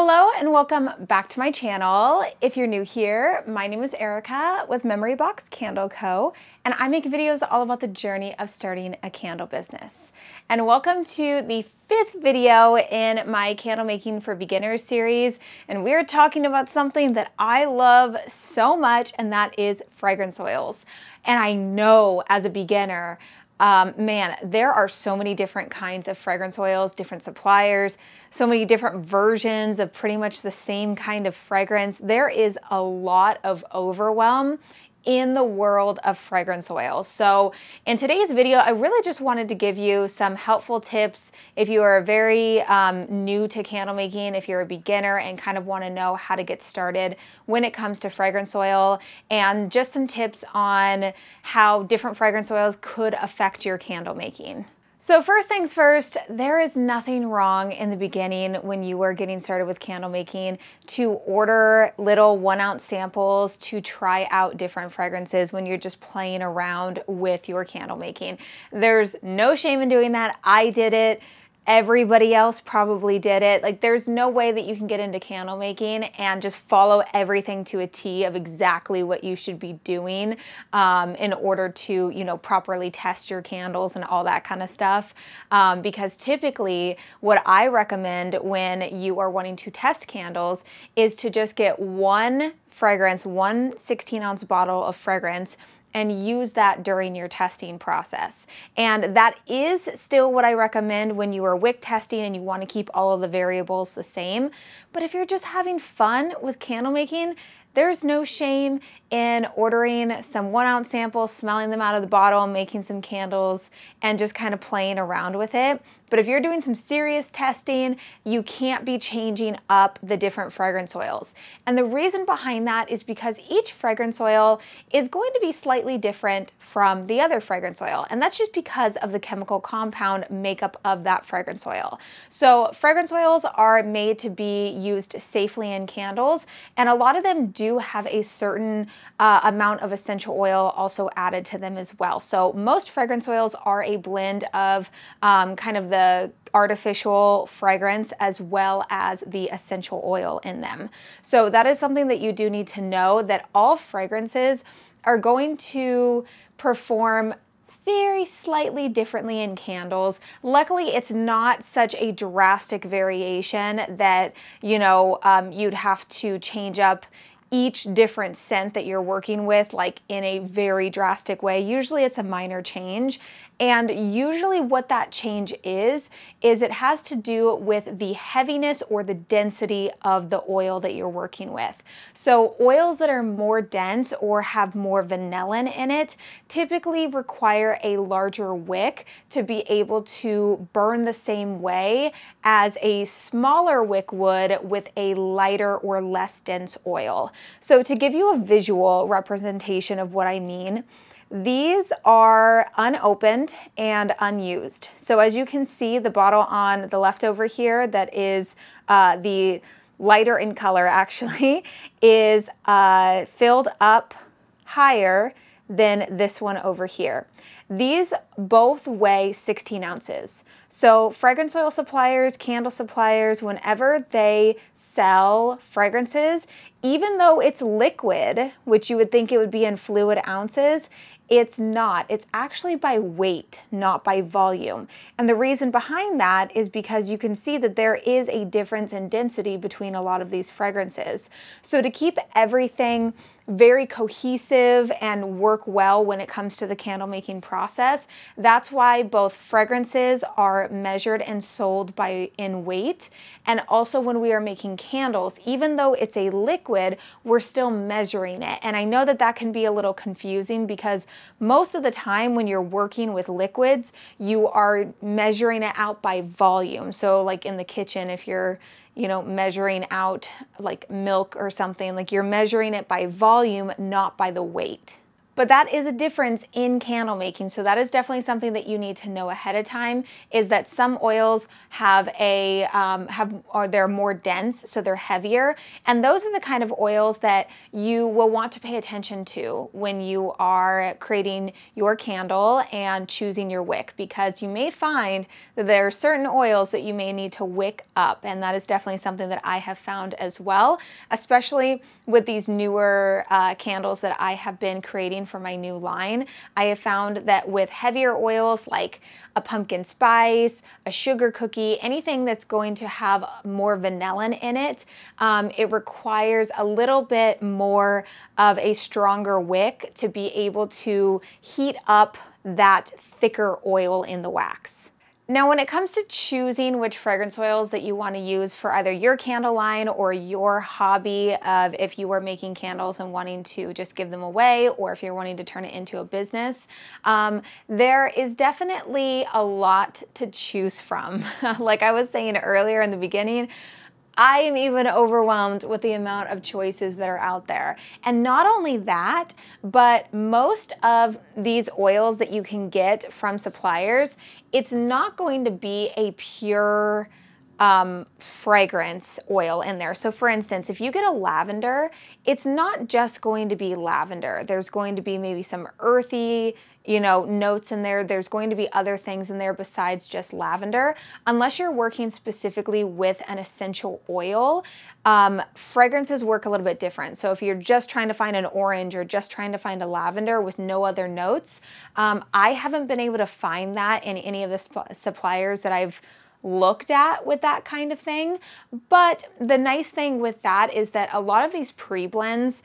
Hello and welcome back to my channel. If you're new here, my name is Erica with Memory Box Candle Co. and I make videos all about the journey of starting a candle business. And welcome to the fifth video in my Candle Making for Beginners series. And we're talking about something that I love so much, and that is fragrance oils. And I know as a beginner, man, there are so many different kinds of fragrance oils, different suppliers, so many different versions of pretty much the same kind of fragrance. There is a lot of overwhelm in the world of fragrance oils. So in today's video, I really just wanted to give you some helpful tips if you are very new to candle making, if you're a beginner and kind of want to know how to get started when it comes to fragrance oil, and just some tips on how different fragrance oils could affect your candle making. So first things first, there is nothing wrong in the beginning when you are getting started with candle making to order little 1 ounce samples to try out different fragrances when you're just playing around with your candle making. There's no shame in doing that. I did it. Everybody else probably did it. Like, there's no way that you can get into candle making and just follow everything to a T of exactly what you should be doing in order to, you know, properly test your candles and all that kind of stuff. Because typically what I recommend when you are wanting to test candles is to just get one fragrance, one 16-ounce bottle of fragrance, and use that during your testing process. And that is still what I recommend when you are wick testing and you want to keep all of the variables the same. But if you're just having fun with candle making, there's no shame in ordering some 1 ounce samples, smelling them out of the bottle, making some candles, and just kind of playing around with it. But if you're doing some serious testing, you can't be changing up the different fragrance oils. And the reason behind that is because each fragrance oil is going to be slightly different from the other fragrance oil. And that's just because of the chemical compound makeup of that fragrance oil. So fragrance oils are made to be used safely in candles, and a lot of them do have a certain amount of essential oil also added to them as well. So most fragrance oils are a blend of kind of the artificial fragrance as well as the essential oil in them. So that is something that you do need to know, that all fragrances are going to perform very slightly differently in candles. Luckily, it's not such a drastic variation that, you know, you'd have to change up each different scent that you're working with, like, in a very drastic way. Usually it's a minor change. And usually what that change is it has to do with the heaviness or the density of the oil that you're working with. So oils that are more dense or have more vanillin in it typically require a larger wick to be able to burn the same way as a smaller wick would with a lighter or less dense oil. So to give you a visual representation of what I mean, these are unopened and unused. So as you can see, the bottle on the left over here that is the lighter in color actually is filled up higher than this one over here. These both weigh 16 ounces. So fragrance oil suppliers, candle suppliers, whenever they sell fragrances, even though it's liquid, which you would think it would be in fluid ounces, it's not. It's actually by weight, not by volume. And the reason behind that is because you can see that there is a difference in density between a lot of these fragrances. So to keep everything very cohesive and work well when it comes to the candle making process, that's why both fragrances are measured and sold by in weight. And also when we are making candles, even though it's a liquid, we're still measuring it. And I know that that can be a little confusing because most of the time when you're working with liquids, you are measuring it out by volume. So like in the kitchen, if you're, you know, measuring out like milk or something, like you're measuring it by volume, not by the weight. But that is a difference in candle making. So that is definitely something that you need to know ahead of time, is that some oils have a, they're more dense, so they're heavier. And those are the kind of oils that you will want to pay attention to when you are creating your candle and choosing your wick, because you may find that there are certain oils that you may need to wick up. And that is definitely something that I have found as well, especially with these newer candles that I have been creating for my new line. I have found that with heavier oils like a pumpkin spice, a sugar cookie, anything that's going to have more vanillin in it, it requires a little bit more of a stronger wick to be able to heat up that thicker oil in the wax. Now, when it comes to choosing which fragrance oils that you want to use for either your candle line or your hobby of if you are making candles and wanting to just give them away, or if you're wanting to turn it into a business, there is definitely a lot to choose from. Like I was saying earlier in the beginning, I am even overwhelmed with the amount of choices that are out there. And not only that, but most of these oils that you can get from suppliers, it's not going to be a pure fragrance oil in there. So for instance, if you get a lavender, it's not just going to be lavender. There's going to be maybe some earthy, you know, notes in there. There's going to be other things in there besides just lavender. Unless you're working specifically with an essential oil, fragrances work a little bit different. So if you're just trying to find an orange or just trying to find a lavender with no other notes, I haven't been able to find that in any of the suppliers that I've looked at with that kind of thing. But the nice thing with that is that a lot of these pre-blends,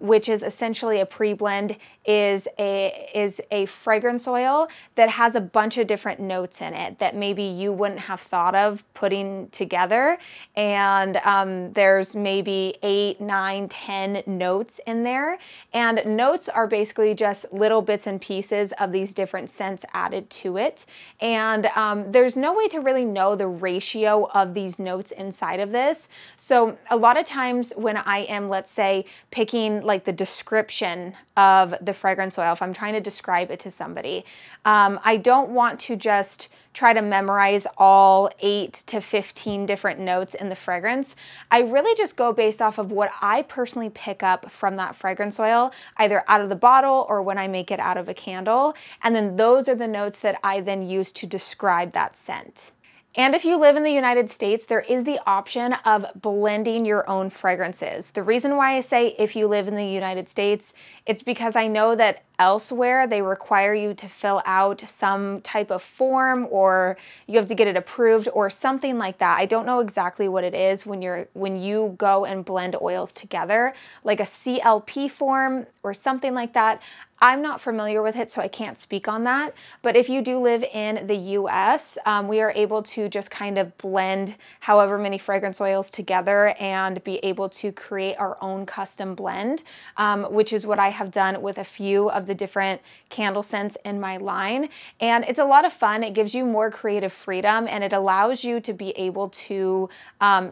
which is essentially a pre-blend, is a fragrance oil that has a bunch of different notes in it that maybe you wouldn't have thought of putting together. And there's maybe 8, 9, 10 notes in there. And notes are basically just little bits and pieces of these different scents added to it. And there's no way to really know the ratio of these notes inside of this. So a lot of times when I am, let's say, picking like the description of the fragrance oil, if I'm trying to describe it to somebody, I don't want to just try to memorize all 8 to 15 different notes in the fragrance. I really just go based off of what I personally pick up from that fragrance oil, either out of the bottle or when I make it out of a candle. And then those are the notes that I then use to describe that scent. And if you live in the United States, there is the option of blending your own fragrances. The reason why I say if you live in the United States, it's because I know that elsewhere they require you to fill out some type of form, or you have to get it approved or something like that. I don't know exactly what it is when you go and blend oils together, like a CLP form or something like that. I'm not familiar with it, so I can't speak on that. But if you do live in the US, we are able to just kind of blend however many fragrance oils together and be able to create our own custom blend, which is what I have done with a few of the different candle scents in my line. And it's a lot of fun. It gives you more creative freedom, and it allows you to be able to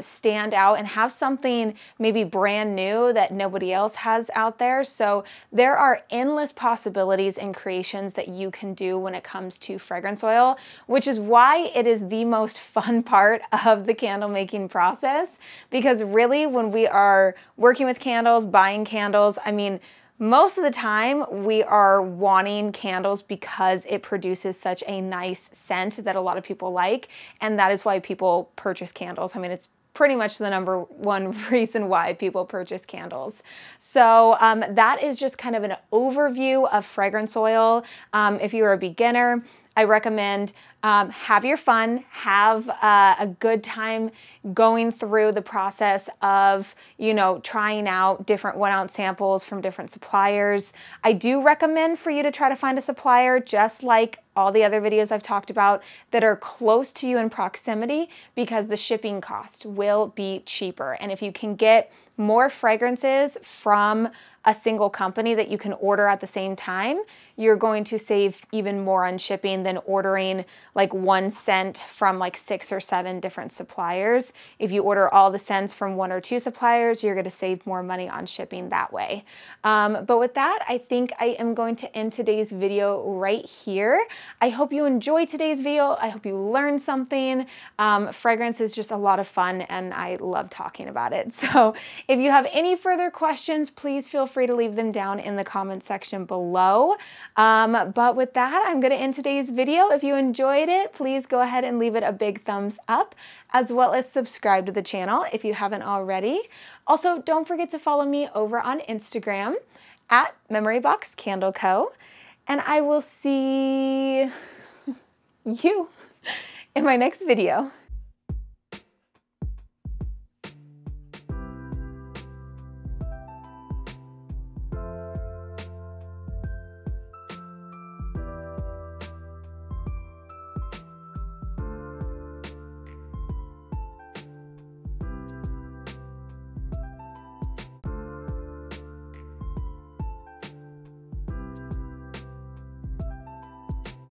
stand out and have something maybe brand new that nobody else has out there. So there are endless possibilities and creations that you can do when it comes to fragrance oil, which is why it is the most fun part of the candle making process. Because really, when we are working with candles, buying candles, I mean, most of the time we are wanting candles because it produces such a nice scent that a lot of people like, and that is why people purchase candles. I mean, it's pretty much the number one reason why people purchase candles. So that is just kind of an overview of fragrance oil. If you're a beginner, I recommend have your fun, have a good time going through the process of, you know, trying out different 1-ounce samples from different suppliers. I do recommend for you to try to find a supplier, just like all the other videos I've talked about that are close to you in proximity, because the shipping cost will be cheaper. And if you can get more fragrances from a single company that you can order at the same time, you're going to save even more on shipping than ordering like one scent from like 6 or 7 different suppliers. If you order all the scents from 1 or 2 suppliers, you're gonna save more money on shipping that way. But with that, I think I am going to end today's video right here. I hope you enjoyed today's video. I hope you learned something. Fragrance is just a lot of fun and I love talking about it. So if you have any further questions, please feel free to leave them down in the comment section below. But with that, I'm going to end today's video. If you enjoyed it, please go ahead and leave it a big thumbs up, as well as subscribe to the channel if you haven't already. Also, don't forget to follow me over on Instagram at Memory Box Candle Co. And I will see you in my next video.